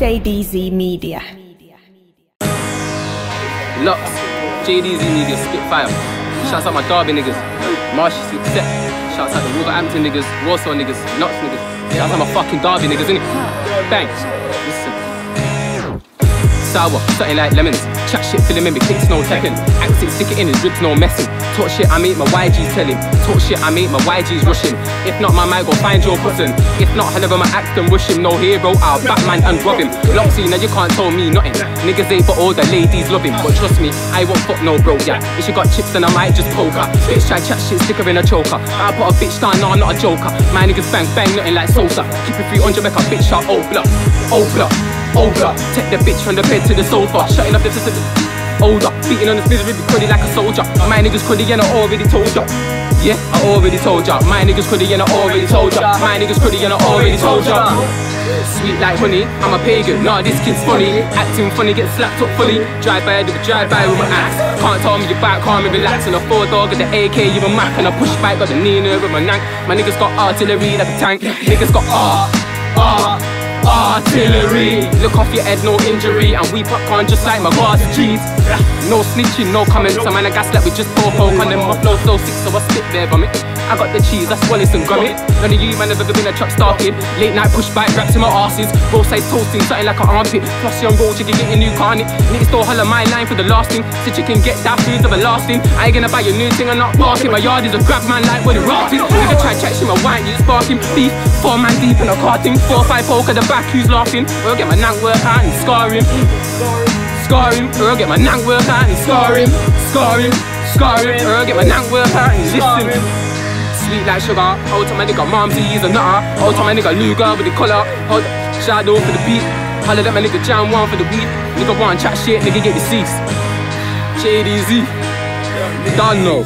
JDZ Media. Lox, JDZ Media, SPITFIRE. Shouts out my Derby niggas, Marsh Success. Shouts out the Wolverhampton niggas, Warsaw niggas, Lox niggas. Shouts out my fucking Derby niggas, innit? Bang. Listen. Sour, something like lemons. Chat shit, fill him in, but kicks no techin'. Acting, stick it in, his ribs no messin'. Talk shit, I make my YGs tell him. Talk shit, I make my YGs rushing. If not, my might go find your cousin. If not, however, my axe can wish him. No hero, I'll Batman and rob him. Loxy, now you can't tell me nothing. Niggas ain't but all the ladies love him. But trust me, I won't fuck no bro, yeah. If she got chips, then I might just poke her. Bitch, try chat shit, stick her in a choker. I put a bitch down, nah, not a joker. My niggas bang, bang, nothing like Sosa. Keep it 300, make a bitch out, oh block, oh block. Older, take the bitch from the bed to the sofa. Shutting up the older, beating on his misery, be cruddy like a soldier. My niggas cruddy and I already told ya. Yeah, I already told ya. My niggas cruddy and I already told ya. My niggas cruddy and I already told ya. Sweet like honey, I'm a pagan. Nah, this kid's funny. Acting funny, get slapped up fully. Drive-by, do a drive-by with my axe. Can't tell me your back, calm and relax. And a four dog with the AK, even Mac. And I push back, got the Nina with my nank. My niggas got artillery like a tank. Niggas got artillery. Look off your head, no injury. And we pop on just like my bars of cheese. No snitching, no comments. I'm in a gaslight with just four folk on them. My flow so sick, so I spit there vomit. I got the cheese, I swallow some grommet. None of you man have ever been a truck star kid. Late night push back, raps in my arses. Roadside toasting, something like an armpit. Plus young road, you can get your new carnet. Niggas still holler my line for the last thing. Said you can get that food's everlasting. I ain't gonna buy your new thing, I'm not barking. My yard is a grab man like where the raft is. Nigga try check shit, my wine, you just barking. Thief, four man deep in a carting. 4-5 folk at the back, who's laughing? We'll get my nank work out and scar him. Scar him. We'll get my nank work out and scar him. Scar him. Scar him. We'll get my nank work out and listen. Sweet like sugar. Old time my nigga Momsey's a nutter. Old time my nigga Luger with the collar. Old shadow for the beat. Holler at my nigga Jam One for the week. Nigga want chat shit. Nigga get the seats. JDZ. Don't know.